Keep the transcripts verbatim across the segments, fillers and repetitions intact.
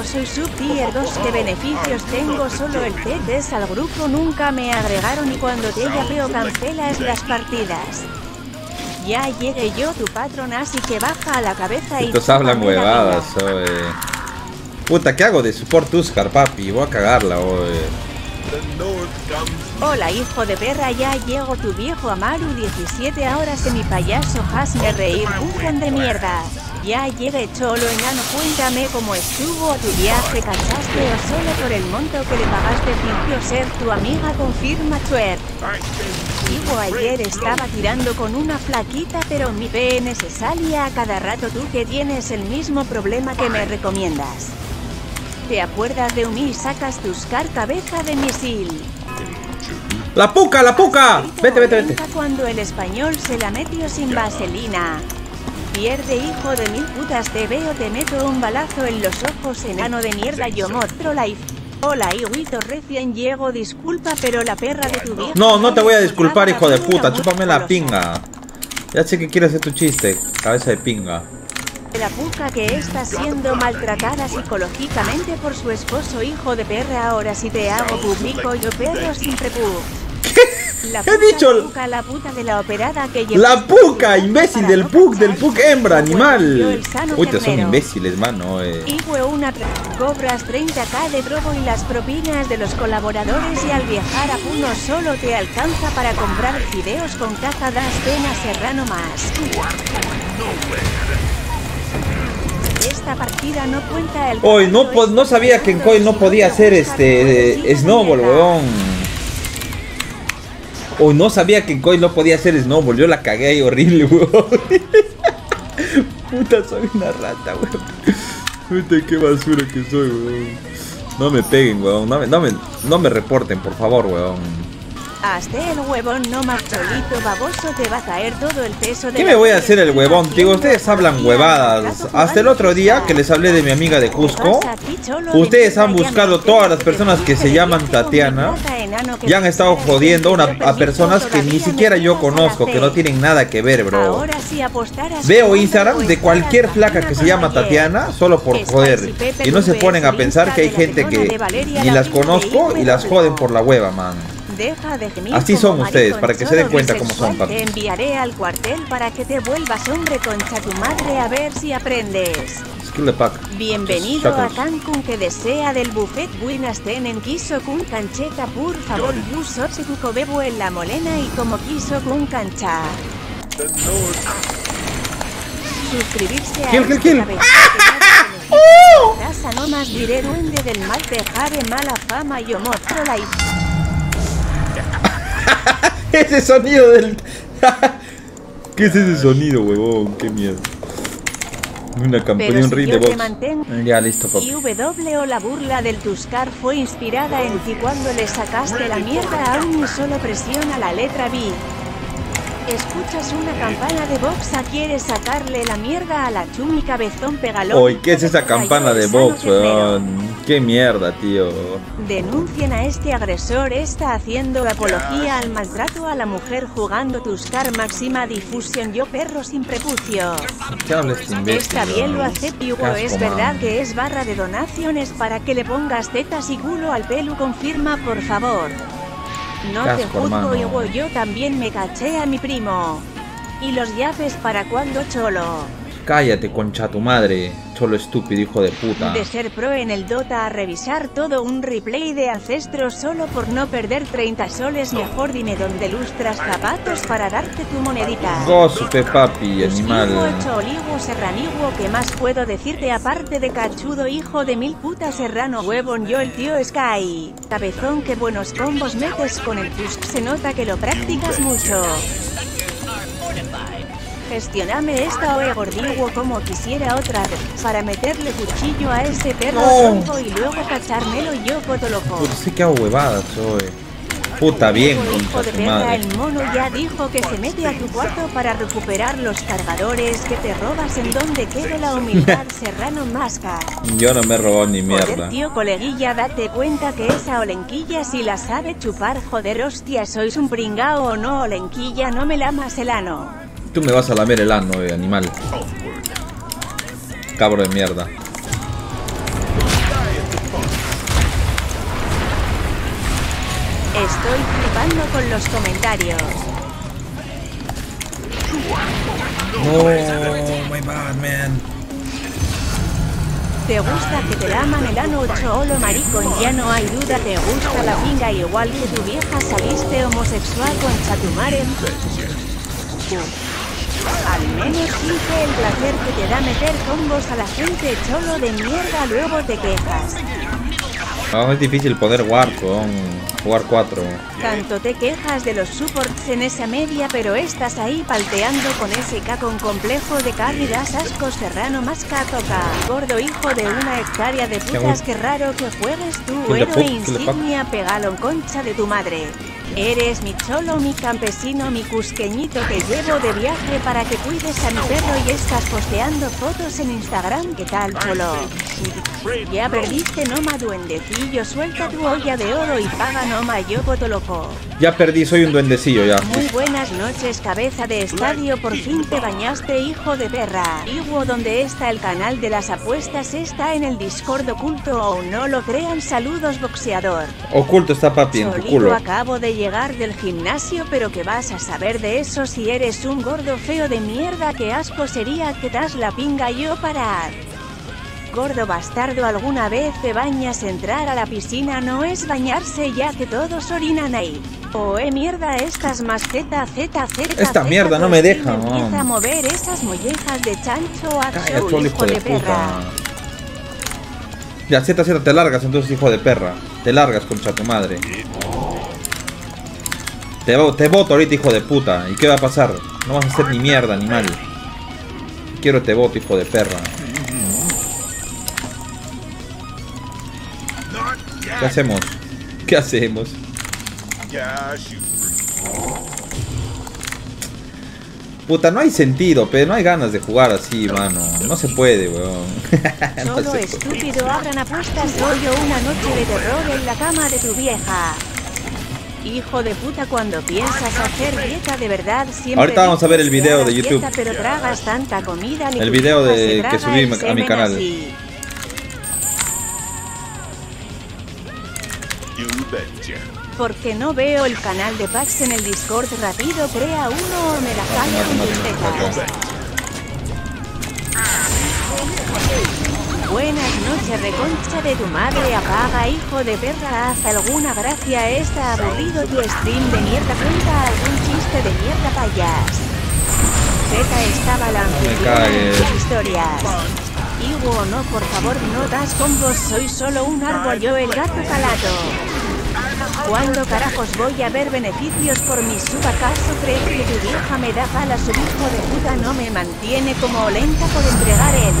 grupo soy sub tier dos, ¿qué beneficios tengo? Solo el C D S al grupo, nunca me agregaron y cuando te llameo cancelas las partidas. Ya llegué yo, tu patrón, así que baja a la cabeza y... Estos hablan huevadas, oye. Puta, ¿qué hago de support Tuskar, papi? Voy a cagarla, oye. Hola, hijo de perra, ya llego tu viejo Amaru diecisiete, ahora semi payaso, hazme reír, bujan de mierda. Ya llegué cholo enano, cuéntame cómo estuvo tu viaje, ¿cachaste o solo por el monto que le pagaste fingió ser tu amiga? Confirma, chuer. Digo, ayer estaba tirando con una flaquita pero mi pene se salía a cada rato. Tú que tienes el mismo problema, que me recomiendas? ¿Te acuerdas de Umi? Sacas tus carcabeja de misil. ¡La puca, la puca! Vete, vete, vete. Cuando el español se la metió sin vaselina. Pierde, hijo de mil putas, te veo, te meto un balazo en los ojos, enano de mierda. Yo mostro life. Hola, Iguito, recién llego, disculpa, pero la perra de tu vieja... No, no te voy a disculpar, hijo de puta, chúpame la pinga. Ya sé que quieres hacer tu chiste, cabeza de pinga. La puca que está siendo maltratada psicológicamente por su esposo, hijo de perra, ahora si te hago público yo, perro sin prepú. La puca, he dicho la puca, la puta de la operada que llevó. La puca, imbécil, del puc, del puc hembra, animal. Uy, te son imbéciles, mano. Eh. Y fue una cobras treinta k de drogo y las propinas de los colaboradores, y al viajar a Puno solo te alcanza para comprar fideos con caja, das pena serrano más. Esta partida no cuenta el... Hoy no, po no sabía que en Coil no podía hacer este eh, snowball, weón. Hoy oh, no sabía que en Coil no podía hacer snowball. Yo la cagué ahí horrible, weón. Puta, soy una rata, weón. Puta, qué basura que soy, weón. No me peguen, weón. No me, no me, no me reporten, por favor, weón. Hasta el huevón, no más cholito baboso, te va a caer todo el peso de... ¿Qué me voy a hacer el huevón, tío? Ustedes hablan huevadas. Hasta el otro día que les hablé de mi amiga de Cusco, ustedes han buscado todas las personas que se llaman Tatiana y han estado jodiendo una, a personas que ni siquiera yo conozco, que no tienen nada que ver, bro. Veo Instagram de cualquier flaca que se llama Tatiana solo por joder, y no se ponen a pensar que hay gente que ni las conozco y las joden por la hueva, man. Deja de gemir. Así son ustedes, para que se den cuenta cómo son, papi. Te enviaré al cuartel para que te vuelvas hombre concha tu madre, a ver si aprendes. Bienvenido a Cancún, que desea del buffet buenas tenen quiso kun cancheta, por favor, uso se cuco bebo en la molena y como quiso kun cancha. Suscribirse a este casa, no más diré duende del mal, dejar en mala fama, yo mostro la... Ese sonido del... ¿Qué es ese sonido, huevón? Qué miedo. Una campaña, un ring de box. Ya, listo, papi. Y W, la burla del Tuskar fue inspirada en ti cuando le sacaste la mierda a un solo, presiona la letra B. Escuchas una campana de boxa, quieres sacarle la mierda a la Chumi cabezón pegalón. Oy, ¿qué es esa campana de box, weón? Qué mierda, tío. Denuncien a este agresor, está haciendo apología al maltrato a la mujer jugando Tuskar máxima difusión, yo perro sin prepucio. Está bien, lo acepto. Es verdad que es barra de donaciones para que le pongas tetas y culo al pelu, confirma por favor. No te juzgo, Iwo, yo también me caché a mi primo. ¿Y los llaves para cuando, cholo? Cállate, concha tu madre, cholo estúpido, hijo de puta. De ser pro en el Dota a revisar todo un replay de ancestros solo por no perder treinta soles, mejor dime donde lustras zapatos para darte tu monedita. Gosupe, papi, animal. Choligo, serranigo, ¿qué más puedo decirte aparte de cachudo, hijo de mil putas, serrano, huevón? Yo el tío Sky. Cabezón, qué buenos combos metes con el Tusk, se nota que lo practicas mucho. Gestioname esta, oe gordigo, como quisiera otra vez, para meterle cuchillo a ese perro tonto, no, y luego cachármelo yo, potoloco. Puta, sí que hago huevadas, oe. Puta, bien, hijo de perra, el mono ya dijo que se mete a tu cuarto para recuperar los cargadores que te robas. En donde quede la humildad, serrano masca. Yo no me he robado ni mierda. Joder, tío, coleguilla, date cuenta que esa Olenquilla sí la sabe chupar, joder, hostia, sois un pringao o no, Olenquilla, no me lamas el ano. Tú me vas a lamer el ano, eh, animal. Cabro de mierda. Estoy flipando con los comentarios. No, my bad, man. ¿Te gusta que te la aman el ano choolo, maricón? Ya no hay duda, te gusta la pinga igual que tu vieja. Saliste homosexual con Chatumaren. Al menos sigue el placer que te da meter combos a la gente cholo de mierda, luego te quejas. Oh, es difícil poder jugar con jugar cuatro. Tanto te quejas de los supports en esa media, pero estás ahí palteando con S K con complejo de cáridas, asco serrano, más catoca, gordo hijo de una hectárea de putas, que raro que juegues tu héroe insignia, pegalón concha de tu madre. Eres mi cholo, mi campesino, mi cusqueñito que llevo de viaje para que cuides a mi perro y estás posteando fotos en Instagram. ¿Qué tal, cholo? Ya perdiste, Noma duendecillo, suelta tu olla de oro y paga, Noma, yo voto loco. Ya perdí, soy un duendecillo ya. Muy buenas noches, cabeza de estadio, por fin te bañaste, hijo de perra. Iguo, donde está el canal de las apuestas, está en el Discord oculto o no lo crean, saludos boxeador. Oculto está papi, en tu culo. Acabo de llegar del gimnasio, pero que vas a saber de eso si eres un gordo feo de mierda, que asco sería que das la pinga, yo parar. Gordo bastardo, ¿alguna vez te bañas? Entrar a la piscina no es bañarse, ya que todos orinan ahí. Oh, eh, mierda, estas más zeta, zeta, zeta. Esta mierda no me deja, no. Empieza a mover esas mollejas de chancho a tu hijo de perra. Ya, zeta, zeta, te largas entonces, hijo de perra. Te largas, concha tu madre. Te, te voto ahorita, hijo de puta. ¿Y qué va a pasar? No vas a hacer ni mierda, animal. Quiero te voto, hijo de perra. ¿Qué hacemos? ¿Qué hacemos? Puta, no hay sentido, pero no hay ganas de jugar así, mano. No se puede, weón. No solo se estúpido, puede. Abran apuestas, rollo una noche de terror en la cama de tu vieja. Hijo de puta, cuando piensas hacer dieta de verdad siempre. Ahorita vamos a ver el video de YouTube. Dieta, pero tragas tanta comida, el video de que subí a mi canal. Así. Porque no veo el canal de Pax en el Discord, rápido crea uno o me la jala con tus tetas. Buenas noches, reconcha de tu madre, apaga, hijo de perra, haz alguna gracia, está aburrido tu stream de mierda, cuenta algún chiste de mierda, payas. Zeta estaba la anfitriona de sus historias. Ivo, no, por favor, no das combos, soy solo un árbol, yo el gato calato. ¿Cuándo carajos voy a ver beneficios por mi sub? ¿Acaso crees que tu vieja me da pala? Su hijo de puta no me mantiene como Olenka por entregar el...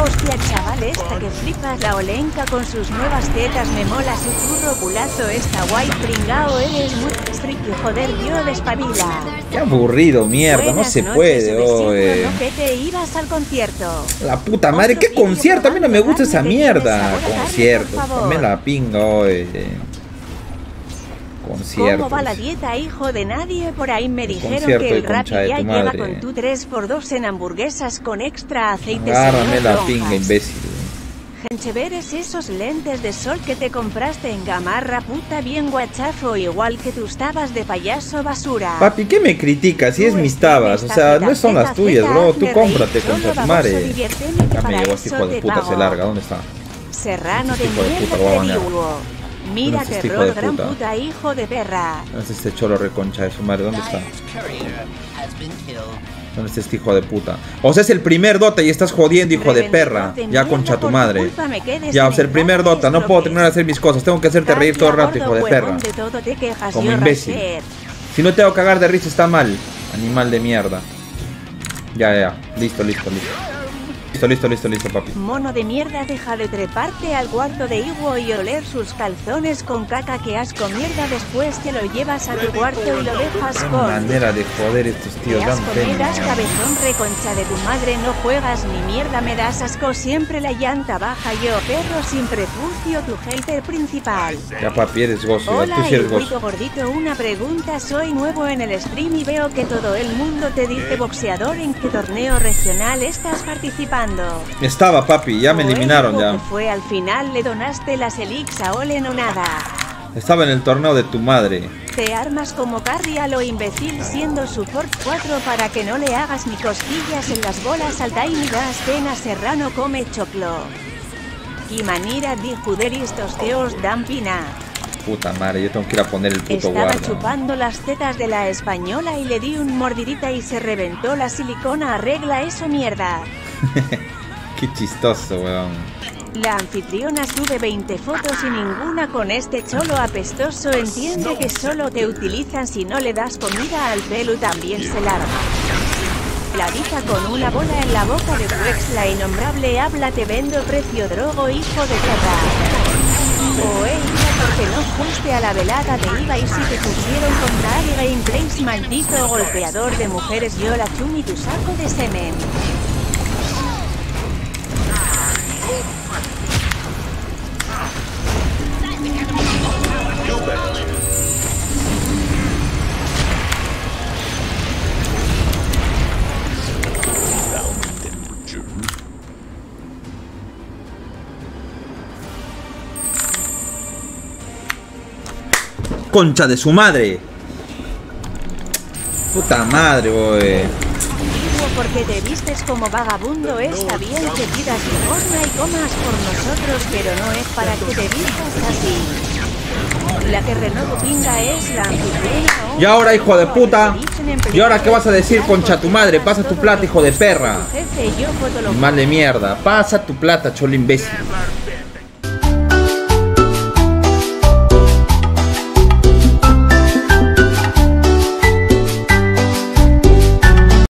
Hostia, chaval, esta que flipas, la Olenka con sus nuevas tetas, me mola su curro culazo, está guay, pringao, eres muy friki, joder, yo despabila. Qué aburrido, mierda, buenas, no se noches, puede, oye. No, que te ibas al concierto. La puta madre, qué concierto, a mí no me gusta esa mierda. Concierto, me la pinga, oye. Concierto. ¿Cómo va la dieta, hijo de nadie? Por ahí me el dijeron que el Rappi ya lleva con tu tres por dos en hamburguesas con extra aceite. Agárrame la pinga, imbécil. Gencheveres, esos lentes de sol que te compraste en Gamarra, puta, bien guachafo, igual que tus tabas de payaso basura. Papi, ¿qué me criticas si es mis tabas? O sea, no son las tuyas, bro, tú cómprate con tus mares. Ya me llegó este hijo de puta, se larga, ¿dónde está? Serrano de mierda, mira, terror, gran puta, hijo de perra. ¿Dónde está este cholo reconcha de su madre? ¿Dónde está? Este hijo de puta. O sea, es el primer Dota y estás jodiendo, hijo de perra. Ya, concha tu madre. Ya, o sea, el primer Dota. No puedo terminar de hacer mis cosas. Tengo que hacerte reír todo el rato, hijo de perra. Como imbécil. Si no te hago cagar de risa, está mal. Animal de mierda. Ya, ya, ya. Listo, listo, listo. Listo, listo, listo, listo, papi. Mono de mierda, deja de treparte al cuarto de Iwo y oler sus calzones con caca, que asco mierda, después te lo llevas a tu cuarto y lo dejas con... Qué manera de joder estos tíos, dan pena. Cabezón reconcha de tu madre, no juegas ni mierda, me das asco, siempre la llanta baja, yo, perro sin prejuicio, tu hater principal. Ya, papi, eres gozo, hola, tú sí eres gozo. Gordito, una pregunta, soy nuevo en el stream y veo que todo el mundo te dice boxeador, ¿en qué torneo regional estás participando? participando. Estaba, papi, ya me eliminaron ya. Fue al final le donaste las elix a Olen o nada. Estaba en el torneo de tu madre. Te armas como carry a lo imbécil siendo support cuatro para que no le hagas ni cosquillas en las bolas al Tiny Gas. Cena Serrano come choclo. Y manira di juderis tosteos dan pina. Puta madre, yo tengo que ir a poner el puto guarda. Estaba chupando las tetas de la española y le di un mordidita y se reventó la silicona. Arregla eso, mierda. Qué chistoso, weón. La anfitriona sube veinte fotos y ninguna con este cholo apestoso. Entiende que solo te utilizan si no le das comida al pelu. También se larga. Clarita con una bola en la boca de Wex, la innombrable habla. Te vendo precio drogo, hijo de puta. O ella, porque no fuiste a la velada de Iba y si te pusieron contra el gameplays, maldito golpeador de mujeres. Yo la chumi tu saco de semen. Concha de su madre. Puta madre, boy. Porque te vistes como vagabundo, está bien que pidas limosna y comas por nosotros, pero no es para que te vistas así. La que Renault pinga es la anfitriona. Y ahora, hijo de puta, ¿y ahora qué vas a decir, concha tu madre? Pasa tu plata, hijo de perra. Mal de mierda. Pasa tu plata, cholo imbécil.